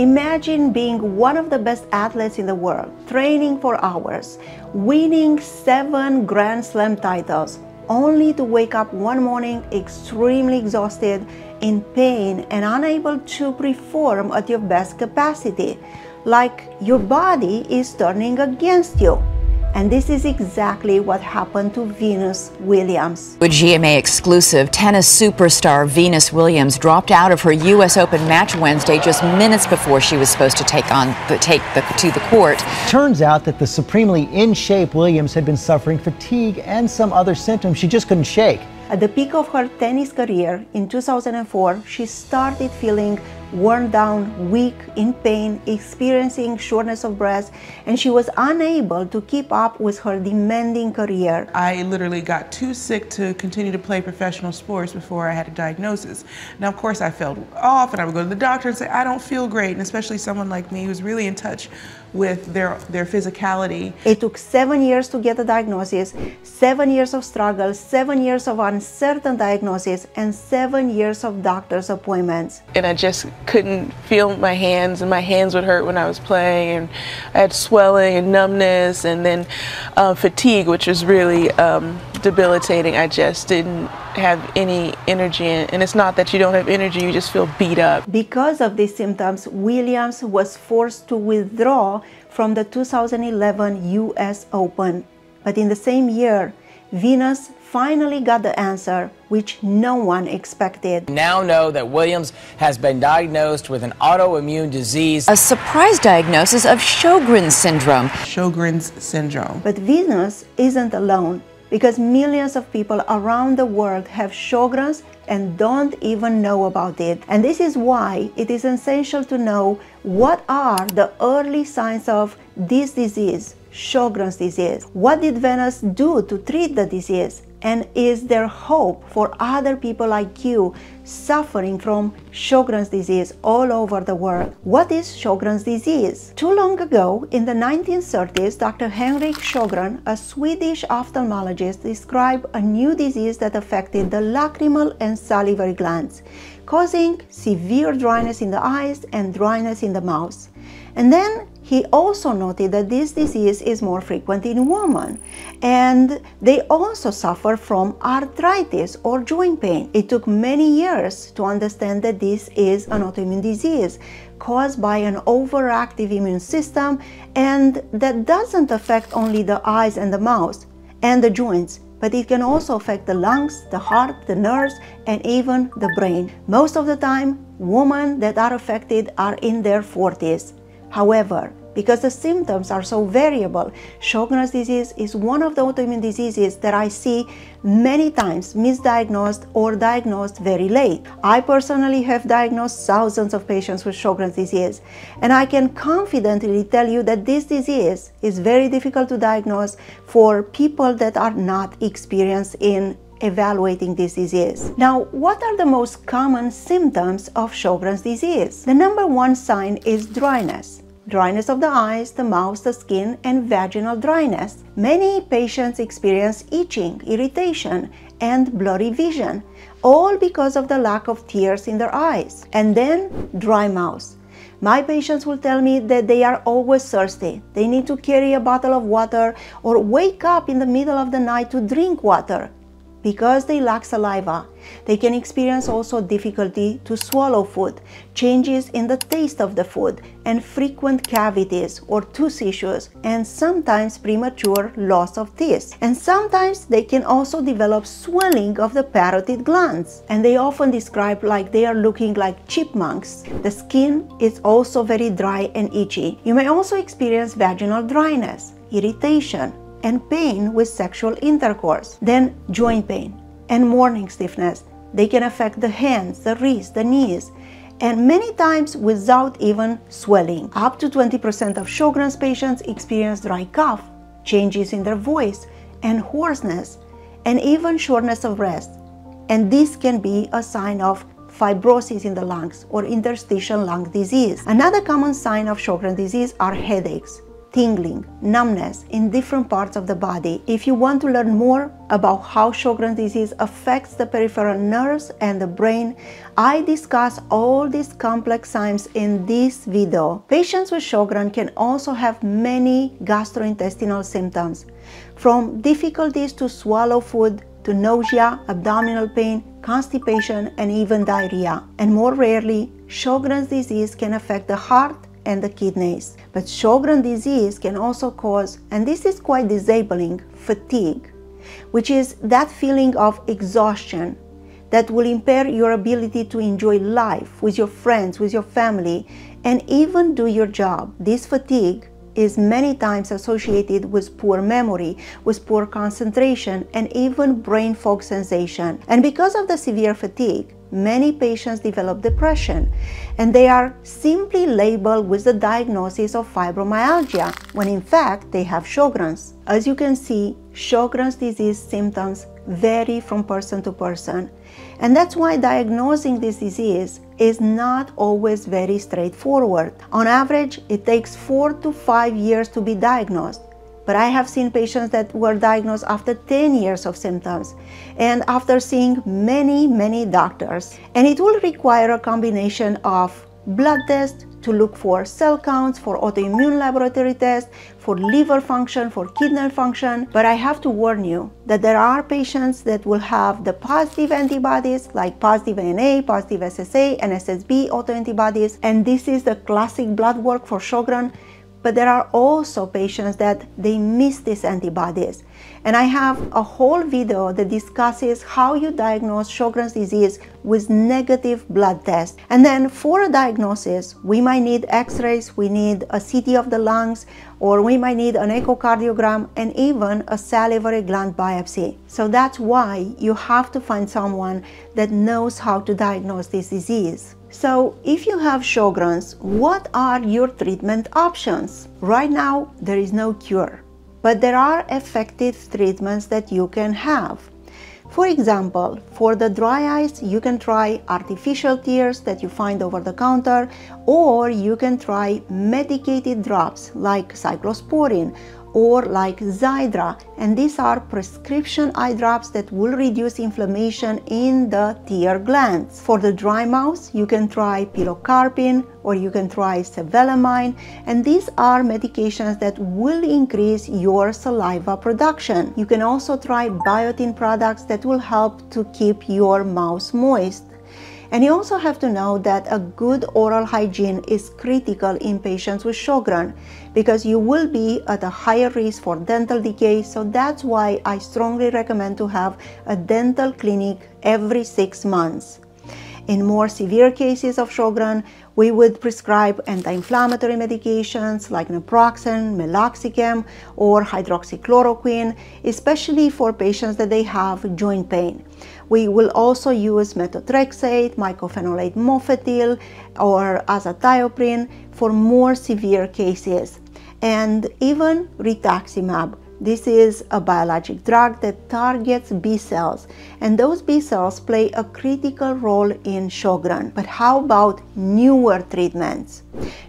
Imagine being one of the best athletes in the world, training for hours, winning 7 Grand Slam titles, only to wake up one morning extremely exhausted, in pain, and unable to perform at your best capacity, like your body is turning against you. And this is exactly what happened to Venus Williams. With GMA exclusive, tennis superstar Venus Williams dropped out of her US Open match Wednesday just minutes before she was supposed to take to the court. Turns out that the supremely in-shape Williams had been suffering fatigue and some other symptoms she just couldn't shake. At the peak of her tennis career in 2004, she started feeling worn down, weak, in pain, experiencing shortness of breath, and she was unable to keep up with her demanding career. I literally got too sick to continue to play professional sports before I had a diagnosis. Now, of course, I fell off, and I would go to the doctor and say, I don't feel great, and especially someone like me who's really in touch with their physicality. It took 7 years to get a diagnosis, 7 years of struggle, 7 years of uncertain diagnosis, and 7 years of doctor's appointments. And I just couldn't feel my hands, and my hands would hurt when I was playing, and I had swelling and numbness, and then fatigue, which was really debilitating. I just didn't have any energy, and it's not that you don't have energy, you just feel beat up. Because of these symptoms, Williams was forced to withdraw from the 2011 US Open. But in the same year, Venus finally got the answer, which no one expected. We now know that Williams has been diagnosed with an autoimmune disease. A surprise diagnosis of Sjögren's syndrome. Sjögren's syndrome. But Venus isn't alone, because millions of people around the world have Sjögren's and don't even know about it. And this is why it is essential to know what are the early signs of this disease, Sjögren's disease. What did Venus do to treat the disease? And is there hope for other people like you suffering from Sjögren's disease all over the world? What is Sjögren's disease? Too long ago, in the 1930s, Dr. Henrik Sjögren, a Swedish ophthalmologist, described a new disease that affected the lacrimal and salivary glands, causing severe dryness in the eyes and dryness in the mouth. And then he also noted that this disease is more frequent in women, and they also suffer from arthritis or joint pain. It took many years to understand that this is an autoimmune disease caused by an overactive immune system, and that doesn't affect only the eyes and the mouth and the joints, but it can also affect the lungs, the heart, the nerves, and even the brain. Most of the time, women that are affected are in their 40s. However, because the symptoms are so variable, Sjögren's disease is one of the autoimmune diseases that I see many times misdiagnosed or diagnosed very late. I personally have diagnosed thousands of patients with Sjögren's disease, and I can confidently tell you that this disease is very difficult to diagnose for people that are not experienced in evaluating this disease. Now, what are the most common symptoms of Sjögren's disease? The #1 sign is dryness. Dryness of the eyes, the mouth, the skin, and vaginal dryness. Many patients experience itching, irritation, and blurry vision, all because of the lack of tears in their eyes. And then, dry mouth. My patients will tell me that they are always thirsty. They need to carry a bottle of water or wake up in the middle of the night to drink water. Because they lack saliva, they can experience also difficulty to swallow food, changes in the taste of the food, and frequent cavities or tooth issues, and sometimes premature loss of teeth. And sometimes they can also develop swelling of the parotid glands. And they often describe like they are looking like chipmunks. The skin is also very dry and itchy. You may also experience vaginal dryness, irritation, and pain with sexual intercourse. Then joint pain and morning stiffness. They can affect the hands, the wrists, the knees, and many times without even swelling. Up to 20% of Sjögren's patients experience dry cough, changes in their voice, and hoarseness, and even shortness of breath. And this can be a sign of fibrosis in the lungs or interstitial lung disease. Another common sign of Sjögren's disease are headaches, tingling, numbness in different parts of the body. If you want to learn more about how Sjögren's disease affects the peripheral nerves and the brain, I discuss all these complex signs in this video. Patients with Sjögren can also have many gastrointestinal symptoms, from difficulties to swallow food, to nausea, abdominal pain, constipation, and even diarrhea. And more rarely, Sjögren's disease can affect the heart and the kidneys. But Sjögren's disease can also cause, and this is quite disabling, fatigue, which is that feeling of exhaustion that will impair your ability to enjoy life with your friends, with your family, and even do your job. This fatigue is many times associated with poor memory, with poor concentration, and even brain fog sensation. And because of the severe fatigue, many patients develop depression, and they are simply labeled with the diagnosis of fibromyalgia, when in fact they have Sjögren's. As you can see, Sjögren's disease symptoms vary from person to person, and that's why diagnosing this disease is not always very straightforward. On average, it takes 4 to 5 years to be diagnosed. But I have seen patients that were diagnosed after 10 years of symptoms and after seeing many doctors. And it will require a combination of blood tests to look for cell counts, for autoimmune laboratory tests, for liver function, for kidney function. But I have to warn you that there are patients that will have the positive antibodies like positive ANA, positive SSA, and SSB autoantibodies. And this is the classic blood work for Sjögren. But there are also patients that they miss these antibodies. And I have a whole video that discusses how you diagnose Sjögren's disease with negative blood tests. And then for a diagnosis, we might need x-rays, we need a CT of the lungs, or we might need an echocardiogram and even a salivary gland biopsy. So that's why you have to find someone that knows how to diagnose this disease. So if you have Sjögren's, what are your treatment options? Right now, there is no cure, but there are effective treatments that you can have. For example, for the dry eyes, you can try artificial tears that you find over the counter, or you can try medicated drops like cyclosporine or like Xiidra, and these are prescription eye drops that will reduce inflammation in the tear glands. For the dry mouth, you can try pilocarpine or you can try cevimeline, and these are medications that will increase your saliva production. You can also try biotin products that will help to keep your mouth moist. And you also have to know that a good oral hygiene is critical in patients with Sjögren because you will be at a higher risk for dental decay. So that's why I strongly recommend to have a dental clinic every 6 months. In more severe cases of Sjögren, we would prescribe anti-inflammatory medications like naproxen, meloxicam, or hydroxychloroquine, especially for patients that they have joint pain. We will also use methotrexate, mycophenolate mofetil, or azathioprine for more severe cases, and even rituximab. This is a biologic drug that targets B cells, and those B cells play a critical role in Sjögren. But how about newer treatments?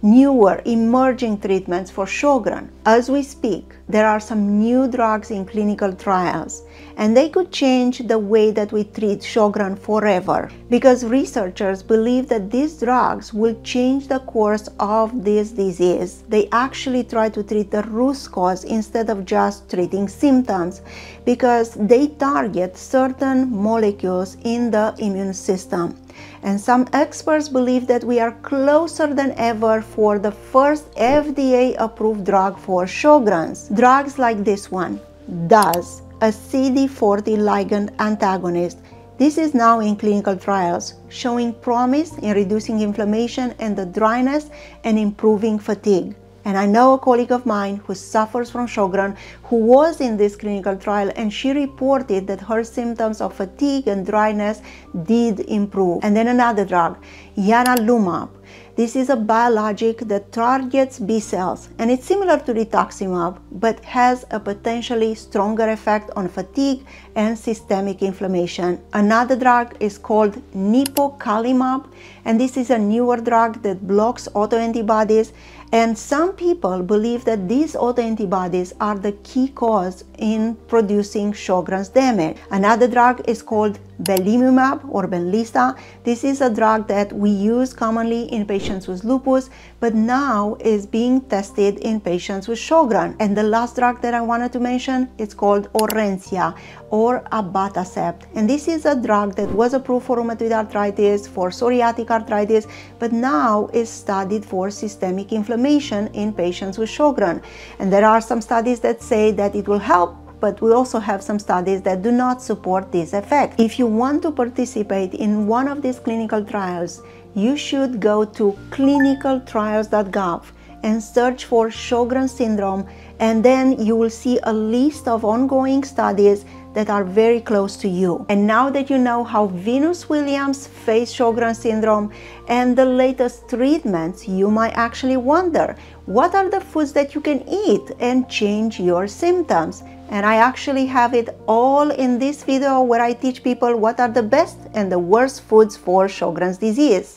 Newer emerging treatments for Sjögren. As we speak, there are some new drugs in clinical trials, and they could change the way that we treat Sjögren forever, because researchers believe that these drugs will change the course of this disease. They actually try to treat the root cause instead of just treating symptoms, because they target certain molecules in the immune system. And some experts believe that we are closer than ever for the first FDA-approved drug for Sjögren's. Drugs like this one, DAZ, a CD40 ligand antagonist. This is now in clinical trials, showing promise in reducing inflammation and the dryness and improving fatigue. And I know a colleague of mine who suffers from Sjögren who was in this clinical trial, and she reported that her symptoms of fatigue and dryness did improve. And then another drug, Yanalumab. This is a biologic that targets B cells, and it's similar to rituximab, but has a potentially stronger effect on fatigue and systemic inflammation. Another drug is called Nipocalimab, and this is a newer drug that blocks autoantibodies, and some people believe that these autoantibodies are the key cause in producing Sjögren's damage. Another drug is called Belimumab or Benlysta. This is a drug that we use commonly in patients with lupus, but now is being tested in patients with Sjögren. And the last drug that I wanted to mention is called Orencia or Abatacept. And this is a drug that was approved for rheumatoid arthritis, for psoriatic arthritis, but now is studied for systemic inflammation in patients with Sjögren. And there are some studies that say that it will help, but we also have some studies that do not support this effect. If you want to participate in one of these clinical trials, you should go to clinicaltrials.gov and search for Sjögren's syndrome, and then you will see a list of ongoing studies that are very close to you. And now that you know how Venus Williams faced Sjögren's syndrome and the latest treatments, you might actually wonder, what are the foods that you can eat and change your symptoms? And I actually have it all in this video where I teach people what are the best and the worst foods for Sjögren's disease.